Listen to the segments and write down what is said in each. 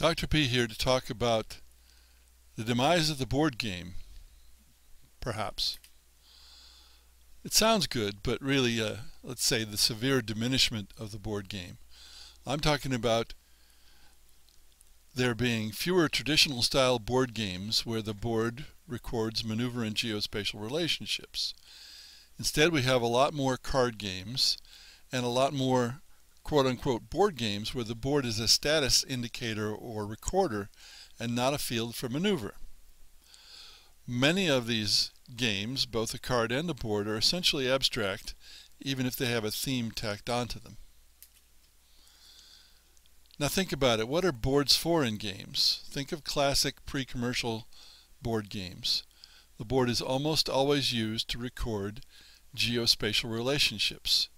Dr. P here to talk about the demise of the board game, perhaps. It sounds good, but really, let's say the severe diminishment of the board game. I'm talking about there being fewer traditional style board games where the board records maneuver and geospatial relationships. Instead, we have a lot more card games and a lot more quote-unquote board games where the board is a status indicator or recorder and not a field for maneuver. Many of these games, both the card and the board, are essentially abstract, even if they have a theme tacked onto them. Now think about it. What are boards for in games? Think of classic pre-commercial board games. The board is almost always used to record geospatial relationships.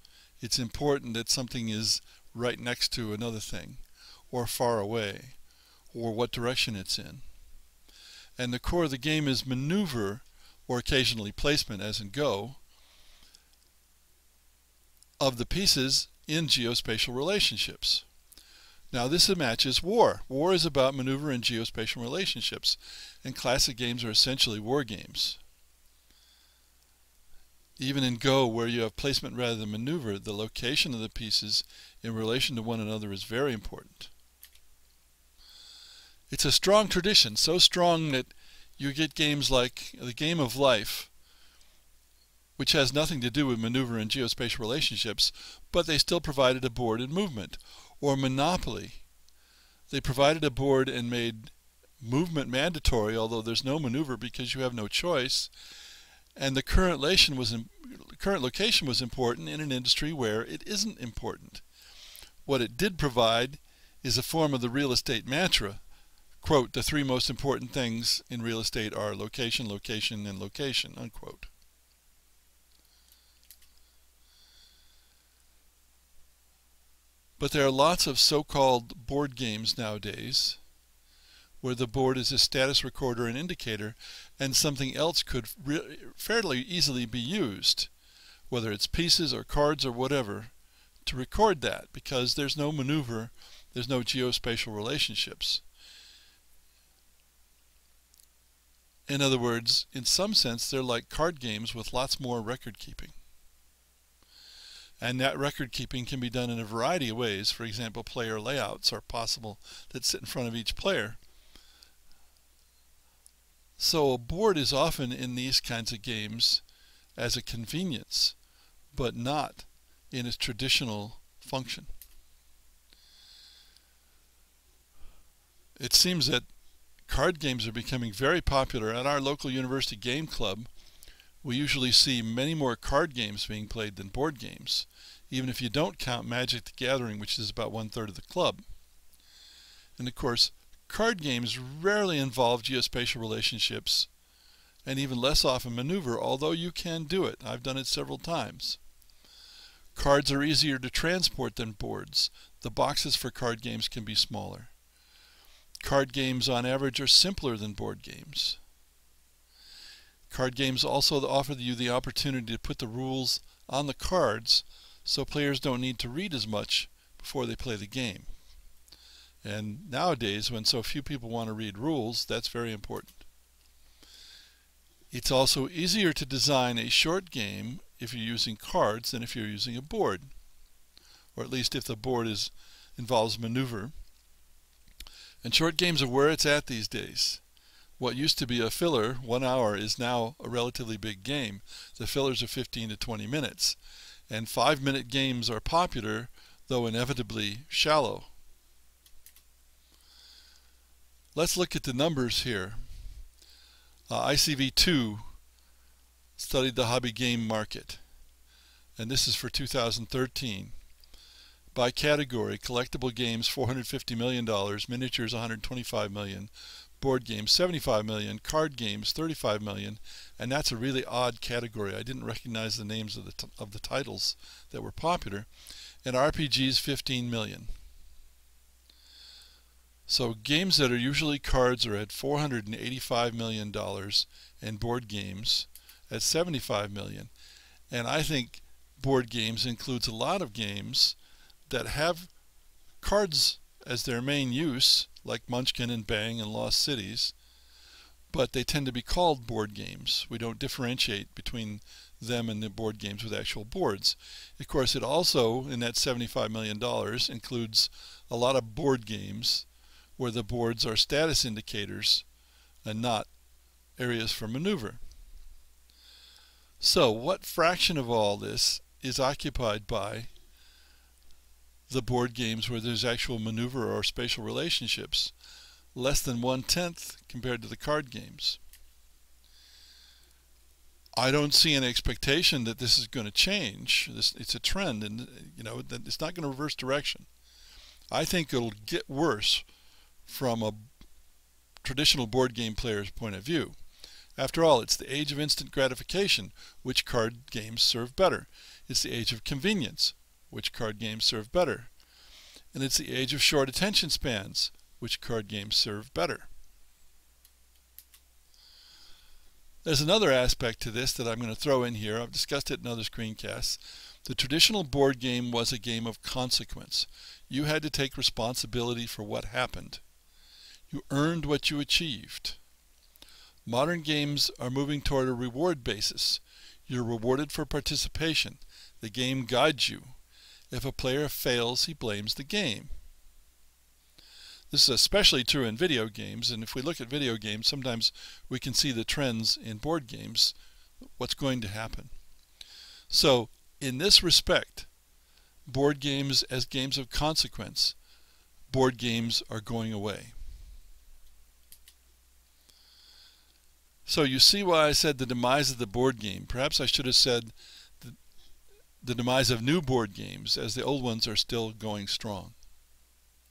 It's important that something is right next to another thing, or far away, or what direction it's in. And the core of the game is maneuver, or occasionally placement as in Go, of the pieces in geospatial relationships. Now this matches war. War is about maneuver and geospatial relationships, and classic games are essentially war games. Even in Go, where you have placement rather than maneuver, the location of the pieces in relation to one another is very important. It's a strong tradition, so strong that you get games like the Game of Life, which has nothing to do with maneuver and geospatial relationships, but they still provided a board and movement. Or Monopoly. They provided a board and made movement mandatory, although there's no maneuver because you have no choice. And the current location was important in an industry where it isn't important. What it did provide is a form of the real estate mantra, quote, the three most important things in real estate are location, location, and location, unquote. But there are lots of so-called board games nowadays where the board is a status recorder and indicator, and something else could fairly easily be used, whether it's pieces or cards or whatever, to record that, because there's no maneuver, there's no geospatial relationships. In other words, in some sense, they're like card games with lots more record keeping. And that record keeping can be done in a variety of ways. For example, player layouts are possible that sit in front of each player. So a board is often in these kinds of games as a convenience, but not in its traditional function. It seems that card games are becoming very popular. At our local university game club, we usually see many more card games being played than board games, even if you don't count Magic: The Gathering, which is about 1/3 of the club. And of course, card games rarely involve geospatial relationships, and even less often maneuver, although you can do it. I've done it several times. Cards are easier to transport than boards. The boxes for card games can be smaller. Card games on average are simpler than board games. Card games also offer you the opportunity to put the rules on the cards so players don't need to read as much before they play the game. And nowadays, when so few people want to read rules, that's very important. It's also easier to design a short game if you're using cards than if you're using a board, or at least if the board involves maneuver. And short games are where it's at these days. What used to be a filler, 1 hour, is now a relatively big game. The fillers are 15 to 20 minutes. And 5-minute games are popular, though inevitably shallow. Let's look at the numbers here. ICV2 studied the hobby game market, and this is for 2013. By category, collectible games $450 million, miniatures $125 million, board games $75 million, card games $35 million, and that's a really odd category. I didn't recognize the names of the titles that were popular, and RPGs $15 million. So games that are usually cards are at $485 million and board games at $75 million. And I think board games includes a lot of games that have cards as their main use like Munchkin and Bang and Lost Cities, but they tend to be called board games. We don't differentiate between them and the board games with actual boards. Of course, it also, in that $75 million, includes a lot of board games where the boards are status indicators and not areas for maneuver. So what fraction of all this is occupied by the board games where there's actual maneuver or spatial relationships? Less than 1/10 compared to the card games. I don't see an expectation that this is going to change. It's a trend, and you know that it's not going to reverse direction. I think it'll get worse from a traditional board game player's point of view. After all, it's the age of instant gratification, which card games serve better. It's the age of convenience, which card games serve better. And it's the age of short attention spans, which card games serve better. There's another aspect to this that I'm going to throw in here. I've discussed it in other screencasts. The traditional board game was a game of consequence. You had to take responsibility for what happened. You earned what you achieved. Modern games are moving toward a reward basis. You're rewarded for participation. The game guides you. If a player fails, he blames the game. This is especially true in video games, and if we look at video games, sometimes we can see the trends in board games, what's going to happen. So, in this respect, board games as games of consequence, board games are going away. So you see why I said the demise of the board game. Perhaps I should have said the demise of new board games, as the old ones are still going strong.